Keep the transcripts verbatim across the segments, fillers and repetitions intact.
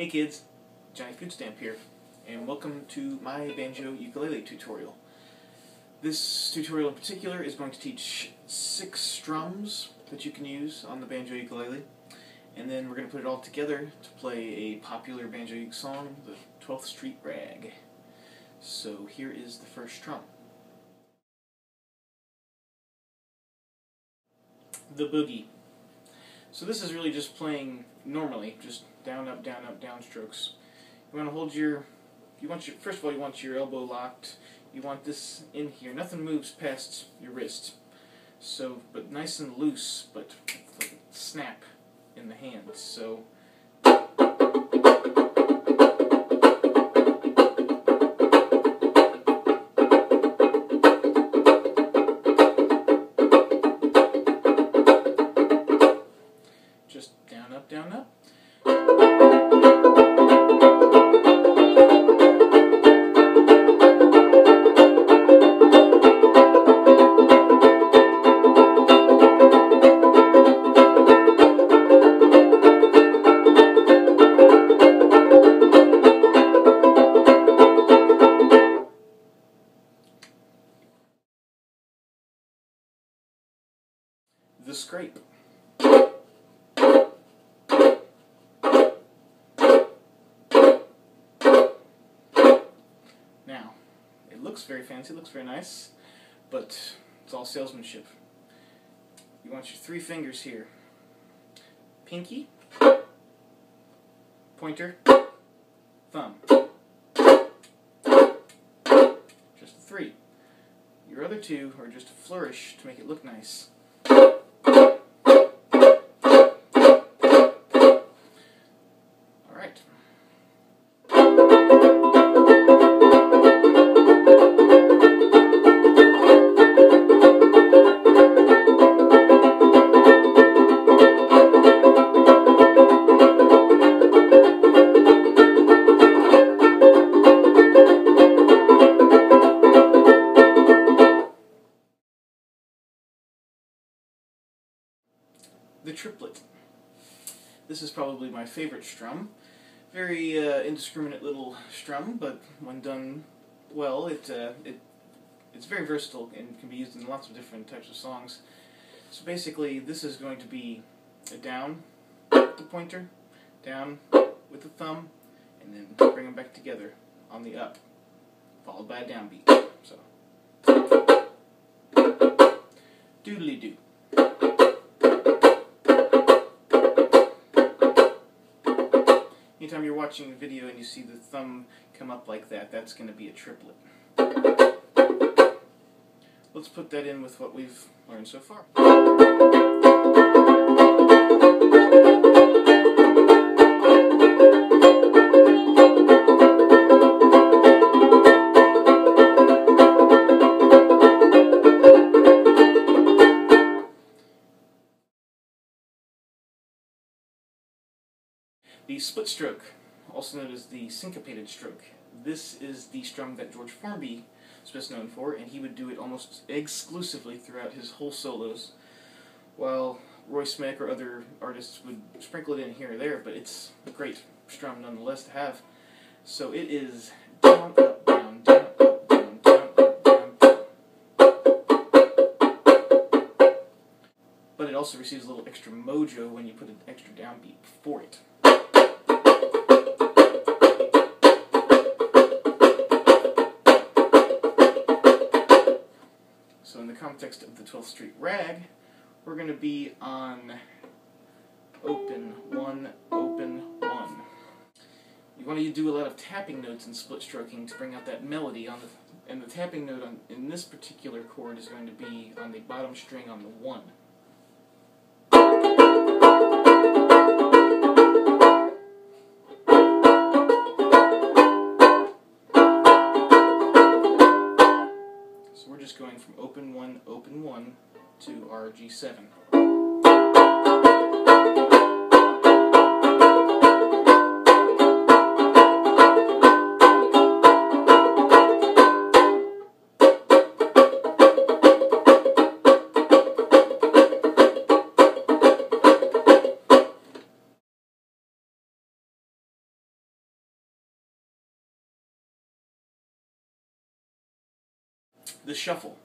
Hey kids, Johnny Foodstamp here, and welcome to my banjo ukulele tutorial. This tutorial in particular is going to teach six strums that you can use on the banjo ukulele, and then we're going to put it all together to play a popular banjo song, the Twelfth Street Rag. So here is the first strum. The boogie. So this is really just playing normally, just down, up, down, up, down strokes. You want to hold your, you want your, first of all you want your elbow locked, you want this in here, nothing moves past your wrist. So, but nice and loose, but it's like a snap in the hand, so. Down up. The scrape. Looks very fancy, looks very nice, but it's all salesmanship. You want your three fingers here. Pinky, pointer, thumb. Just the three. Your other two are just a flourish to make it look nice. Alright. The triplet. This is probably my favorite strum. Very uh, indiscriminate little strum, but when done well, it, uh, it it's very versatile and can be used in lots of different types of songs. So basically, this is going to be a down with the pointer, down with the thumb, and then bring them back together on the up, followed by a downbeat. So, doodly doo. Anytime you're watching a video and you see the thumb come up like that, that's going to be a triplet. Let's put that in with what we've learned so far. The split stroke, also known as the syncopated stroke. This is the strum that George Formby is best known for, and he would do it almost exclusively throughout his whole solos, while Roy Smeck or other artists would sprinkle it in here or there, but it's a great strum nonetheless to have. So it is down, up, down, down, up, down, down, up, down, down. But it also receives a little extra mojo when you put an extra downbeat before it. So in the context of the Twelfth Street Rag, we're going to be on open, one, open, one. You want to do a lot of tapping notes and split stroking to bring out that melody, on the, and the tapping note on, in this particular chord is going to be on the bottom string on the one. Going from open one, open one to our G seven. the shuffle.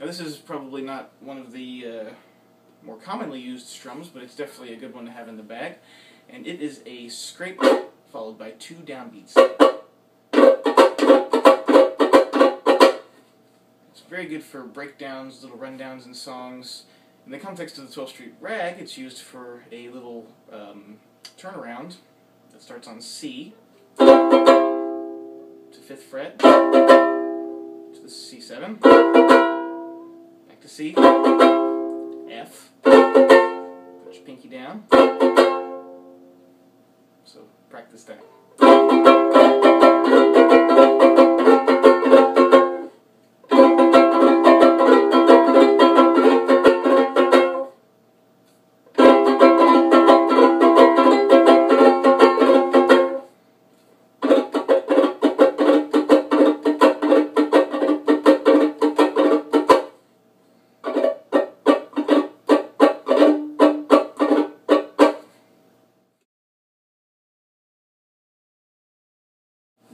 Now this is probably not one of the uh, more commonly used strums, but it's definitely a good one to have in the bag. And it is a scrape followed by two downbeats. It's very good for breakdowns, little rundowns in songs. In the context of the twelfth Street Rag, it's used for a little um, turnaround that starts on C to fifth fret, to the C seven, back to C, F, put your pinky down, so practice that.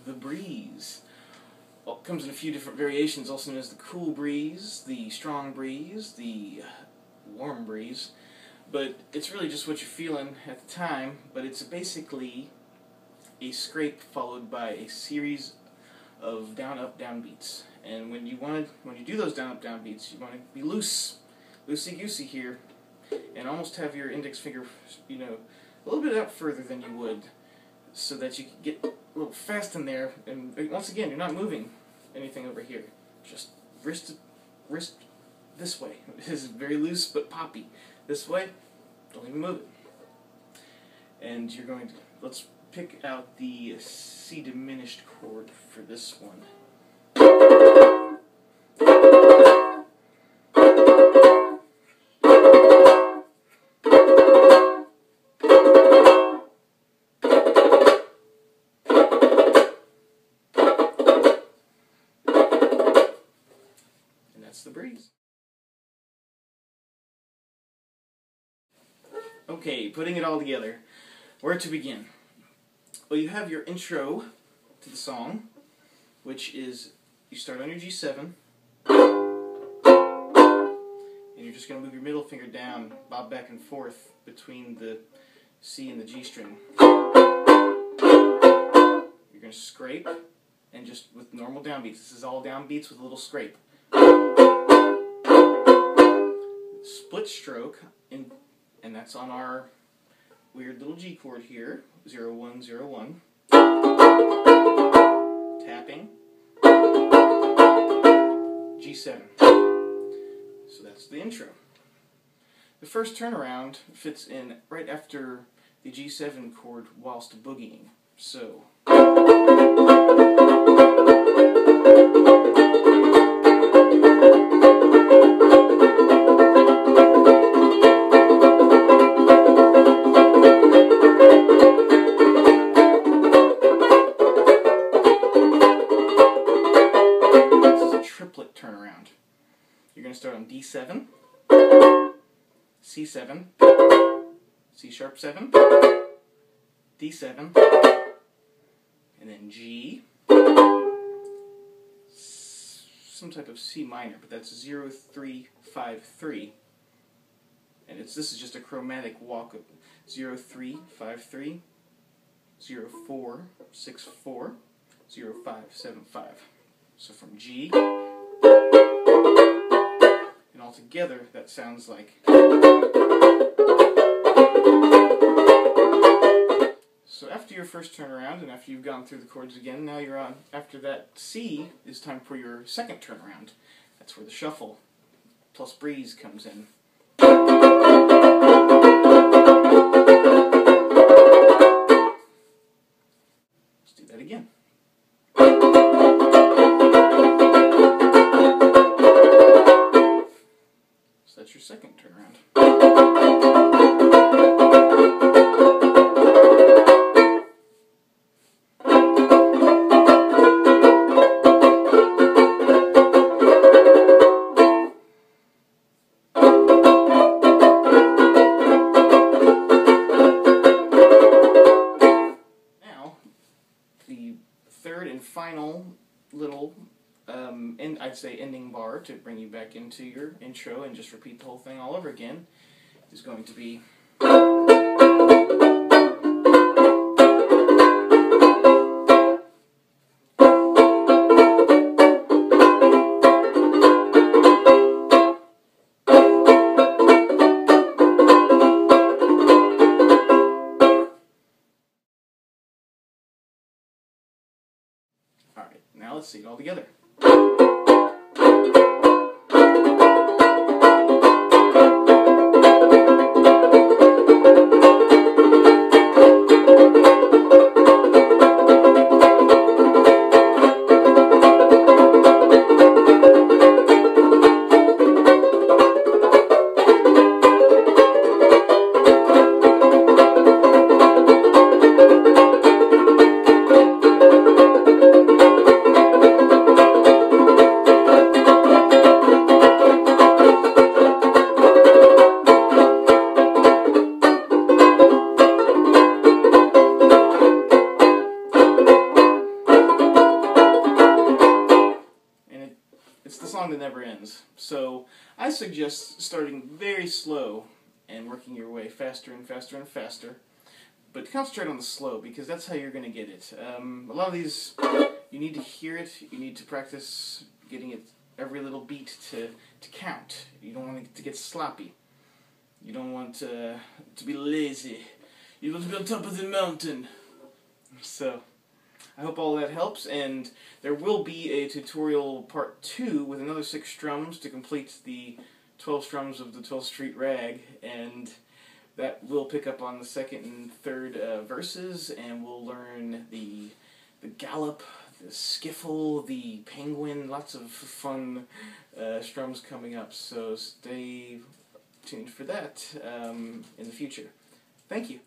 The breeze. Well, it comes in a few different variations, also known as the cool breeze, the strong breeze, the warm breeze, but it's really just what you're feeling at the time. But it's basically a scrape followed by a series of down up down beats, and when you want to, when you do those down up down beats, you want to be loose, loosey goosey here, and almost have your index finger, you know, a little bit out further than you would, so that you can get a little fast in there. And once again, you're not moving anything over here. Just wrist, wrist this way. It is very loose but poppy. This way, don't even move it. And you're going to, let's pick out the C diminished chord for this one. The breeze. Okay, putting it all together. Where to begin? Well, you have your intro to the song, which is you start on your G seven, and you're just going to move your middle finger down, bob back and forth between the C and the G string. You're going to scrape, and just with normal downbeats. This is all downbeats with a little scrape. Split stroke, in, and that's on our weird little G chord here, zero one zero one. Tapping G seven. So that's the intro. The first turnaround fits in right after the G seven chord whilst boogieing. So D seven, C seven, C sharp seven, D seven, and then G, some type of C minor, but that's zero three five three, and it's, this is just a chromatic walk of zero three five three, zero four six four, zero five seven five. So from G, altogether, that sounds like. So after your first turnaround, and after you've gone through the chords again, now you're on. After that C is time for your second turnaround. That's where the shuffle plus breeze comes in. Let's do that again. That's your second turnaround. opening bar to bring you back into your intro and just repeat the whole thing all over again is going to be... Alright, now let's see it all together. That never ends. So I suggest starting very slow and working your way faster and faster and faster, but concentrate on the slow because that's how you're going to get it. Um, a lot of these, you need to hear it, you need to practice getting it every little beat to, to count. You don't want to get sloppy. You don't want uh, to be lazy. You want to be on top of the mountain. So... I hope all that helps, and there will be a tutorial part two with another six strums to complete the twelve strums of the Twelfth Street Rag, and that will pick up on the second and third uh, verses, and we'll learn the the gallop, the skiffle, the penguin, lots of fun uh, strums coming up, so stay tuned for that um, in the future. Thank you.